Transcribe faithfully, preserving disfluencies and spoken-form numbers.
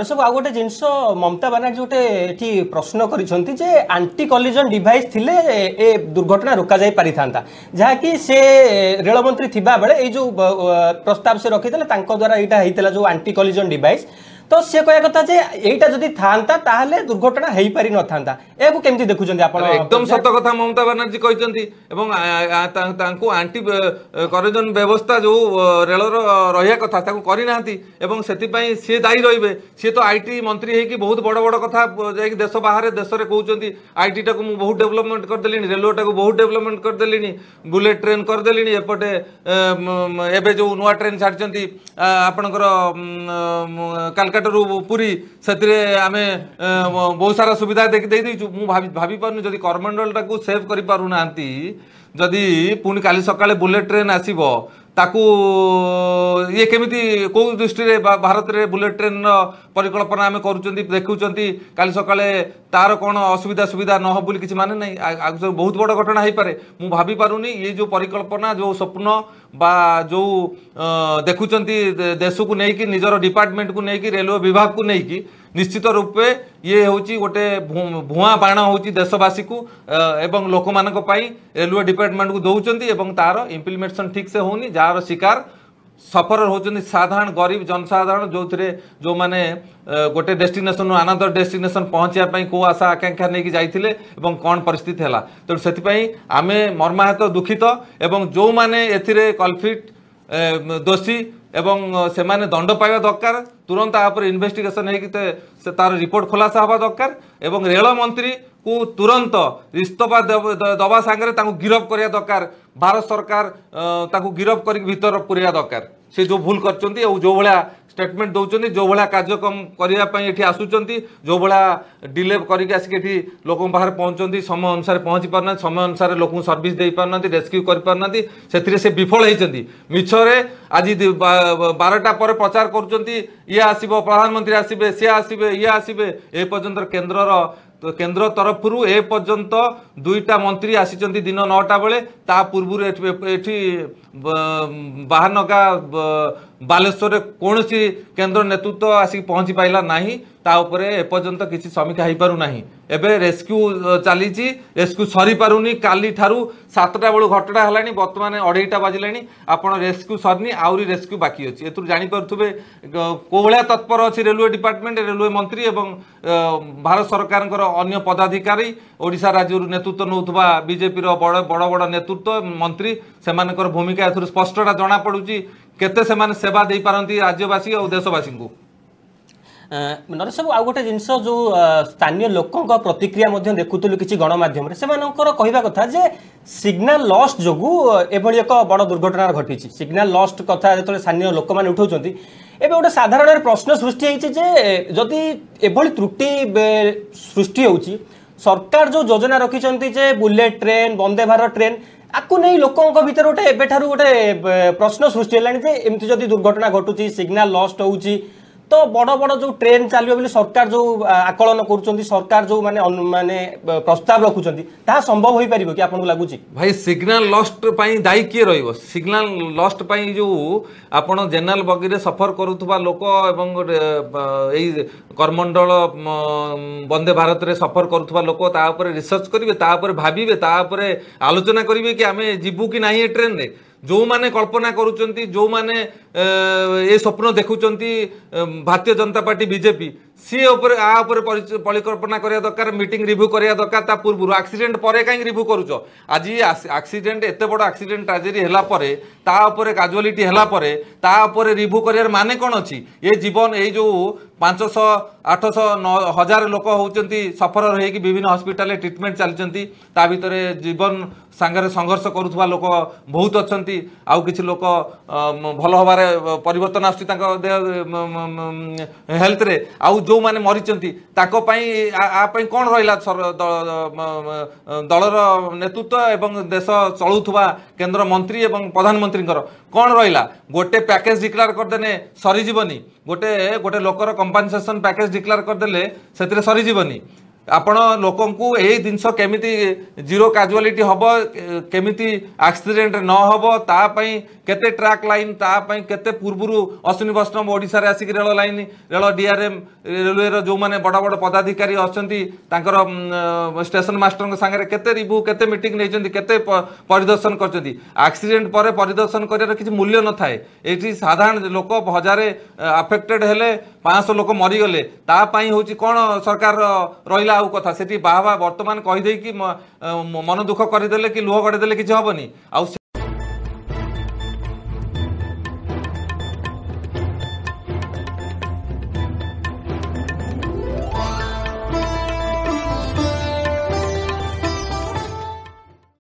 सब आउ गोटे जिनस ममता बानार्जी गोटे प्रश्न करिसेंती आंटी कलिजन डिवाइस थिले ए दुर्घटना रोका जाई पारि थांता जहाँकि से रेल मंत्री थिबा बेले ए जो प्रस्ताव से रखी थे तांको द्वारा एटा हेतला जो आंटी कलिजन डिवाइस तो सी कह कथा जे एटा जदि थांता ताहले दुर्घटना हेई पारि न थांता ए को केमती देखुचंती आपण एकदम सत कथा ममता बानार्जी कहिसंती एवं तांको आंटी करेजन व्यवस्था जो रेल रहिया कथा ताको करि नाहंती एवं सेति पई से दाई रहिबे से तो आईटी मंत्री है कि बहुत बड़ बड़ कथा जाई देश बाहर देश रे कहउचंती आईटी टाको मु बहुत डेवलपमेंट कर देलिनी रेलवे टाको बहुत डेवलपमेंट कर देलिनी बुलेट ट्रेन कर देलिनी एपटे एबे जो नुवा ट्रेन छाडचंती आपनकर कलकत्ता पूरी आमे बहुत सारा सुविधा देखी दे भाभी पार्नु जदि कोरोमंडल टाकू सेव करि पारु नांती जदि पुनी काली सकाळे बुलेट ट्रेन आसीबो ताकू ये केमिति को दृष्टि रे भारत रे बुलेट ट्रेन परिकल्पना आमे करूचंती देखुचंती काली सकाळे तार कोन असुविधा सुविधा न हो बोली किछि माने नै आगु बहुत बड़ घटना होई पारे मु भाबी पारुनी ये जो परिकल्पना जो स्वप्न बा जो देखुचंती देश को नै कि निजरो डिपार्टमेंट को नै कि रेलवे विभाग को नै कि निश्चित रूपे ये होची गोटे भुआ बाण होची देशवासी को एवं लोक मानक पाई रेलवे डिपार्टमेंट को दौरान एवं तार इम्प्लीमेंटेशन ठीक से होनी जार शिकार सफर होती साधारण गरीब जनसाधारण जो थे जो मैंने गोटे डेस्टिनेसन अनादर डेस्टिनेसन पहुँचापी कौ आशा आकांक्षा नहीं जाते कौन परिस्थिति है तेणु से आम मर्माहत दुखित एवं जो मैंने कल्पित दोषी एवं से माने दंड पाइबा दरकार तुरंत आप इन्वेस्टिगेशन है तार रिपोर्ट खुलासा हवा दरकार एवं रेल मंत्री को तुरंत इस्तफा दवा सांगरे गिरफ करिया दरकार भारत सरकार ताकू गिरफ कर भीतर पुरिया दरकार से जो भूल करचंती और जो भला स्टेटमेंट दौरान जो भाया कार्यक्रम करने आसुच्च जो भाया डिले करके आसिक ये लोक बाहर पहुँचती समय अनुसार पहुँची पारना समय अनुसार लोक सर्विस दे पारना रेस्क्यू करना से विफल होती मिछरे आज बारटा पर प्रचार कर ये आसब प्रधानमंत्री आसबे सी आसबे ये आसबे ए पर्यंत केन्द्र तो केन्द्र तरफ ए पर्यंत दुईटा मंत्री आसी दिन नौटा बेले ता पूर्व एठी बाहर नगा बालेश्वर कौन सी केन्द्र नेतृत्व आसिक पहुँची पाइला नहीं तापर एपर्यंत किसी समीक्षा हो पारना एवं रेस्क्यू चली रेस्क्यू सरी पारुनी काली ठारू सातटा बेलू घटना है बर्तमान अढ़ाईटा बाजिला आपड़ रेस्क्यू सरनी आहरी रेस्क्यू बाकी अच्छी एथुर जापे कौ भाया तत्पर अच्छी रेलवे डिपार्टमेंट रेलवे मंत्री एवं भारत सरकार अन्य पदाधिकारी ओडिशा राज्य नेतृत्व नौथवा बीजेपी बड़ बड़ बड़ नेतृत्व मंत्री से भूमिका एथुर स्पष्टता जना पड़ुची केते सेमाने सेवा दे पारंती राज्यवासी और देशवासी को नरेश बाबू आउ गोटे जिनस जो स्थानीय लोक प्रतिक्रिया देखुलु किसी गणमाध्यम से कहवा कथा जे सिग्नल लॉस्ट जो एभली एक बड़ दुर्घटना घटी सिग्नल लॉस्ट कथा जो स्थानीय लोक मैंने उठाऊँ एवं गोटे साधारण प्रश्न सृष्टि होती जदि एभली त्रुटि सृष्टि हो सरकार जो योजना रखी जे bullet train Vande Bharat train आपको नहीं लोकों को भीतर गोटे एबेठारु गोटे प्रश्न सृष्टि है एमती जदि दुर्घटना घटुची सिग्नल लॉस्ट हो तो बड़ बड़ जो ट्रेन चलो बोली सरकार जो आकलन कर सरकार जो माने माने प्रस्ताव रखुंत संभव हो पार कि आपको लगुच भाई सिग्नल लॉस्ट दायी किए रही सिग्नल लॉस्ट जो आप जेनरल बगी सफर करुवा लोक एवं यही कोरोमंडल वंदे भारत रे सफर करुवा लोक तापर रिसर्च करेंगे तापर भावे तापर आलोचना करेंगे कि आम जीवु कि ना ये ट्रेन रे जो माने कल्पना करुचंती जो माने ए स्वप्न देखुचंती भारतीय जनता पार्टी बीजेपी सी ऊपर आ ऊपर परिकल्पना करिया दरकार मीटिंग रिव्यू करिया दरकार ता पूर्व एक्सीडेंट पर कहीं रिव्यू करुचो आज एक्सीडेंट एत बड़ एक्सीडेंट ट्रेजेडी हैला परे ता ऊपर काजुअलिटी हैला परे ता ऊपर रिव्यू करियार माने कोन अछि ए जीवन ए जो पाँच सौ आठ सौ हजार लोक होउचंती सफर होइकी विभिन्न हॉस्पिटल रे ट्रीटमेंट चलचंती ता भितर जीवन संगरे संघर्ष करुवा लोक बहुत अछंती आउ किछि लोक भल होबारे परिवर्तन आछि तांका हेल्थ रे आउ जो माने मरिचंती ताको पई आ पई कोन रहला दलर नेतृत्व एवं देश चलुवा केंद्र मंत्री एवं प्रधानमंत्री कोन रहला गोटे पैकेज डिक्लेयर कर देने सरी जीवनी गोटे गोटे लोकर कंपनसेशन पैकेज डिक्लेयर करदेले से सरीजनी आपण लोकंकु एही दिनसो केमिति जीरो काजुअलिटी हबो केमिति एक्सीडेंट न हबो ता पई केते ट्रैक लाइन ता पई केते पूर्वरु अश्विनी वैष्णव ओडिसा रे आसिक rail line rail DRM railway रो जो माने बड़ा बड़ा पदाधिकारी अछंती तांकर स्टेशन मास्टर के संगे केते रिव्यू केते मीटिंग नै जंती केते परिदर्शन करचंती एक्सीडेंट परे परिदर्शन करिया किछ मूल्य न थाए एठी साधारण लोक हजारे अफेक्टेड हेले पाँच सौ लोक मरि गले ता पई होची कोन सरकार रहिला आउ कथा सेठी बाबा वर्तमान कहि दे कि मन दुख करदेले कि लुह गड़ेदेले किछ हबनी।